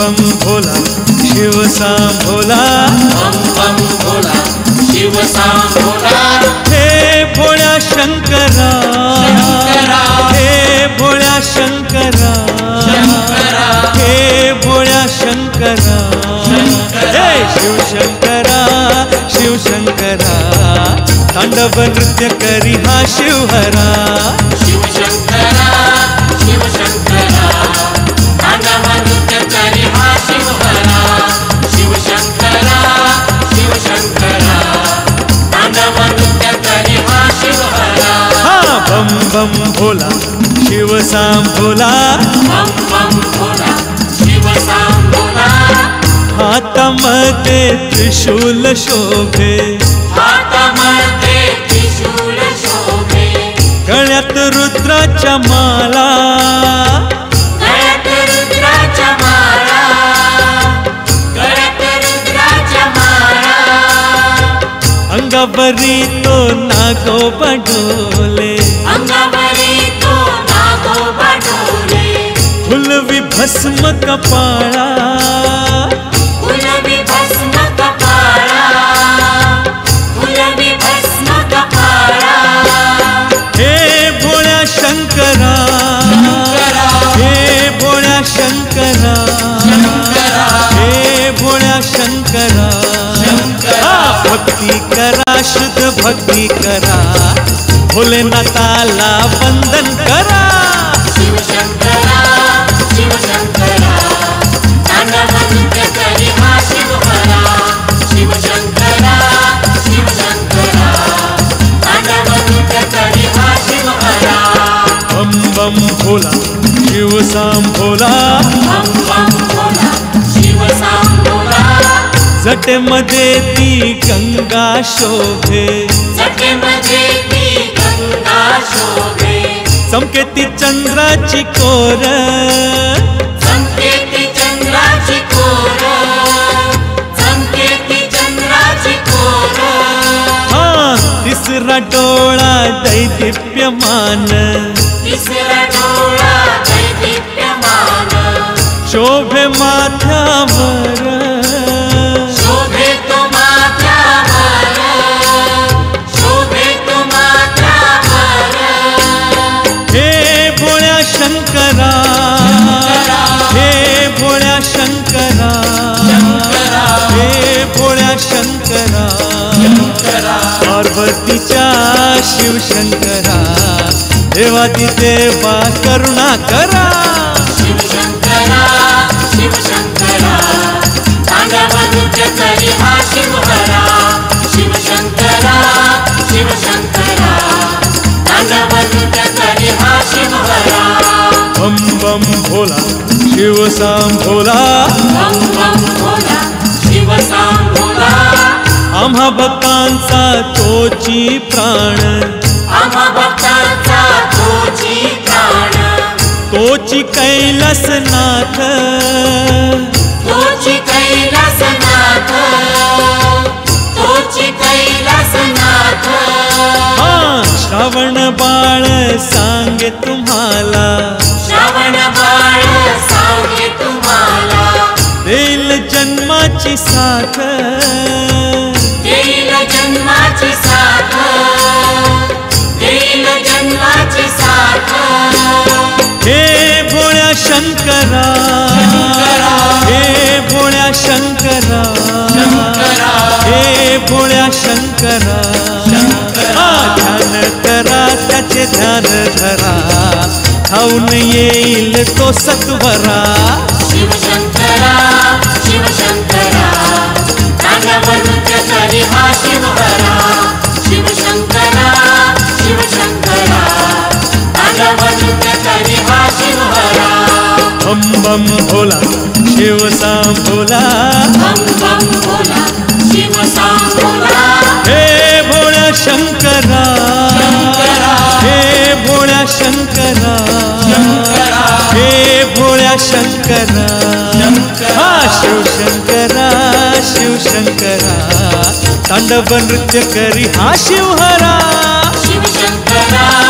बम भोला शिव साम भोला, बम बम भोला शिव साम भोला। हे भोला शंकरा, हे भोला शंकरा, हे भोला शंकरा, हे शिव शंकरा, शिव शंकरा। तांडव नृत्य करी हा शिव हरा, शिव शंकरा, शिव शंकरा। तांडव नृत्य करी हा शिव हरा, शिव शंकरा, शिव शंकरा। तांडव नृत्य करी हा शिव हरा। हा बम बम भोला शिव साम भोला, बम बम भोला शिव साम भोला। हाथ में त्रिशूल शोभे, गळ्यात रुद्राचा माला, गळ्यात रुद्राचा माला, गळ्यात रुद्राचा माला। अंगावरी तो नागोबा डोले, अंगावरी तो नागोबा डोले। फुलवी भस्म कपाळा, फुलवी भस्म कपाळा, फुलवी भस्म कपाळा। शंकरा, हे भोला शंकरा, हे भोला शंकरा। भक्ति करा, शुद्ध भक्ति करा, भोलेनाथाला वंदन करा। शिव शंकरा, शिव शंकरा। तांडव नृत्य करी हा शिव हरा, शिव शंकरा, शिव शंकरा। तांडव नृत्य करी हा शिव हरा। बम बम भोला शिव साम भोला, बम बम भोला शिव साम भोला। जटे मधे ती गंगा शोभे, जटे मधे ती गंगा शोभे। संकेती चंद्राची कोर, संकेती चंद्राची कोर, संकेती चंद्राची कोर। हाँ तिसरा डोळा दै दिव्यमान, तिसरा डोळा दै दिव्यमान। शोभे माथ्यावर, शोभे तो माथ्यावर, शोभे तो माथ्यावर। हे भोळ्या शंकरा, हे भोळ्या शंकरा, हे भोळ्या शंकरा। पार्वतीचा शिव शंकरा, देवादि देवा करुणा करा। शिव शंकरा, शिव शंकरा। तांडव नृत्य करी हा शिव हरा, शिव शंकरा, शिव शंकरा। तांडव नृत्य करी हा शिव हरा। बम बम भोला शिव साम भोला, बम बम भोला शिव साम भोला। आम्हा भक्तांचा तोची प्राण, आम्हा भक्तांचा तोची प्राण। तोची कैलासनाथ, तोची कैलासनाथ, तोची कैलासनाथ। हाँ श्रावण बाळ सांगे तुम्हाला, श्रावण बाळ सांगे तुम्हाला। देईल जन्माची साथ, देईल जन्माची साथ, देईल जन्माची साथ। हे भोळ्या शंकरा, हे भोळ्या शंकरा, हे भोळ्या शंकरा। ध्यान करा, त्याचे ध्यान धरा, खाऊन येईल तो सत्वरा। शिव शंकरा, शिव शंकरा। तांडव नृत्य करी हा शिव हरा, शिव शंकरा, शिव शंकरा। तांडव नृत्य करी हा शिव हरा। बम बम भोला शिव साम भोला, बम बम भोला शिव साम भोला। हे भोळ्या शंकरा, हे भोळ्या शंकरा, हे भोळ्या शंकरा। हा शिव शंकरा, शिव शंकरा। तांडव नृत्य करी हा शिव हरा, शिव शंकरा।